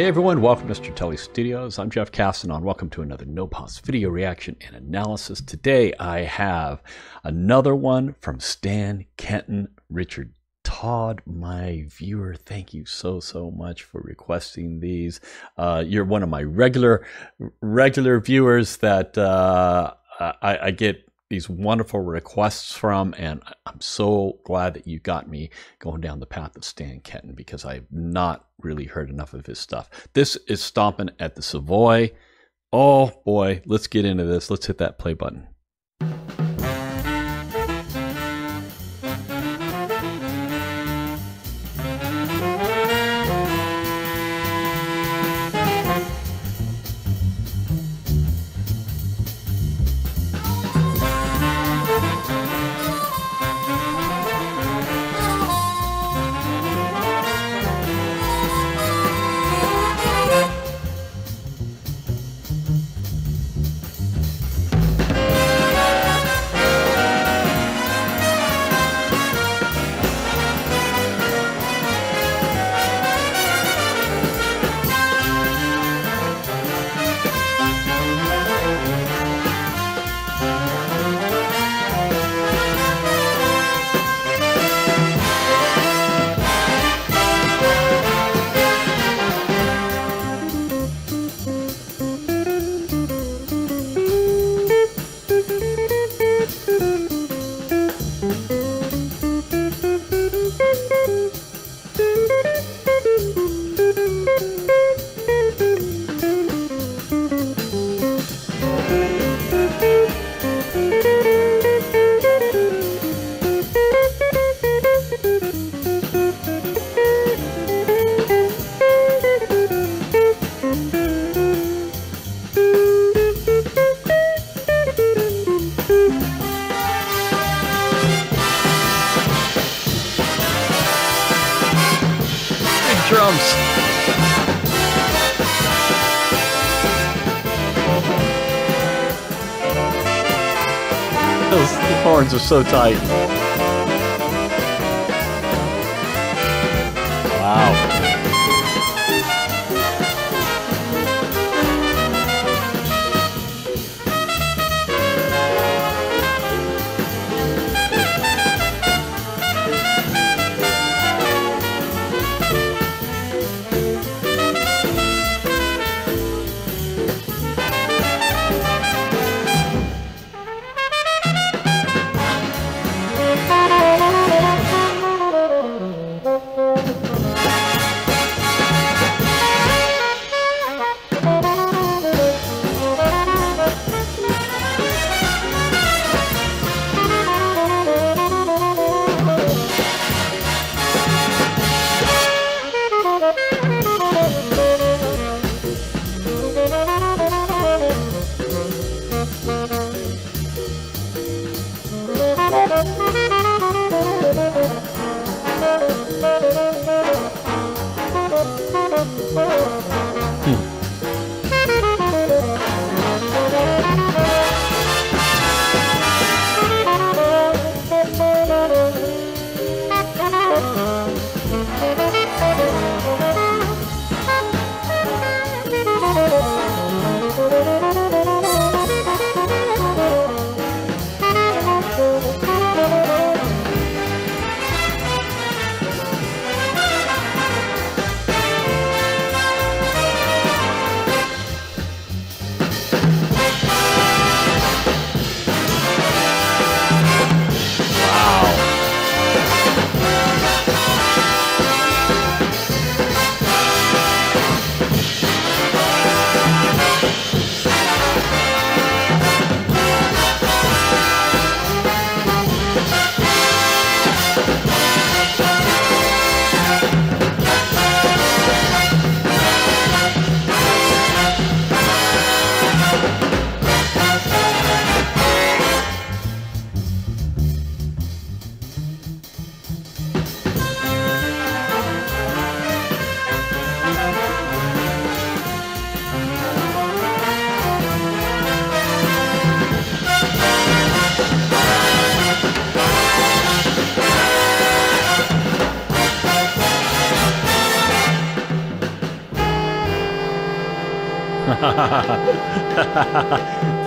Hey everyone, welcome to Stratele Studios. I'm Jeff Castanon. Welcome to another No Pause Video Reaction and Analysis. Today I have another one from Stan Kenton, Richard Todd, my viewer. Thank you so much for requesting these. You're one of my regular viewers that I get these wonderful requests from, and I'm so glad that you got me going down the path of Stan Kenton because I've not really heard enough of his stuff. This is Stompin' at the Savoy. Oh boy, let's get into this. Let's hit that play button. Those horns are so tight. Wow.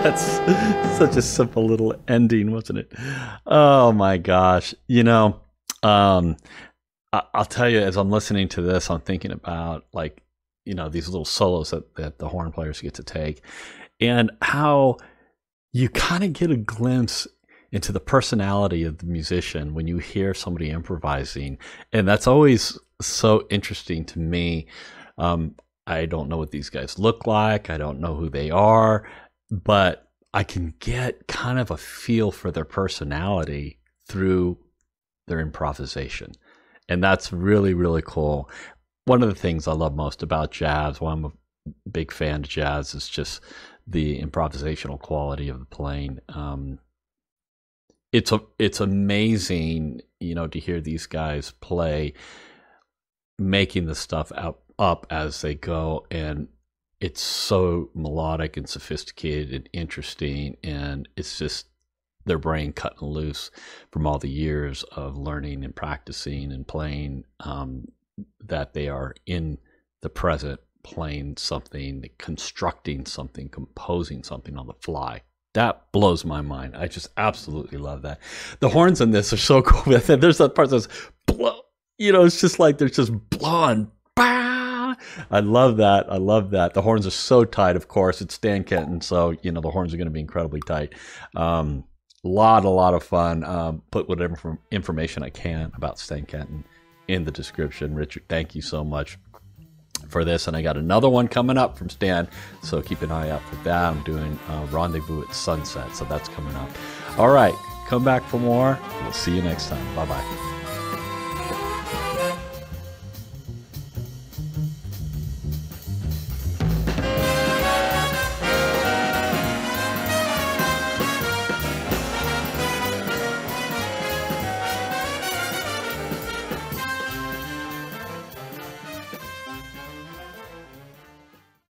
That's such a simple little ending, wasn't it? Oh my gosh. You know, I'll tell you, as I'm listening to this, I'm thinking about, like, you know, these little solos that the horn players get to take, and how you kind of get a glimpse into the personality of the musician when you hear somebody improvising. And that's always so interesting to me. I don't know what these guys look like. I don't know who they are, but I can get kind of a feel for their personality through their improvisation. And that's really, really cool. One of the things I love most about jazz, well, I'm a big fan of jazz, is just the improvisational quality of the playing. It's amazing, you know, to hear these guys play, making the stuff up as they go, and it's so melodic and sophisticated and interesting, and it's just their brain cutting loose from all the years of learning and practicing and playing, that they are in the present playing something, constructing something, composing something on the fly. That blows my mind. I just absolutely love that. The horns in this are so cool. There's that part that's blow, you know, it's just like, there's just blowing. Bah! I love that. I love that. The horns are so tight, of course. It's Stan Kenton, so, you know, the horns are going to be incredibly tight. A lot of fun. Put whatever information I can about Stan Kenton in the description. Richard, thank you so much for this, and I got another one coming up from Stan, so keep an eye out for that. I'm doing Rendezvous at Sunset, so that's coming up. All right, come back for more. We'll see you next time. Bye-bye.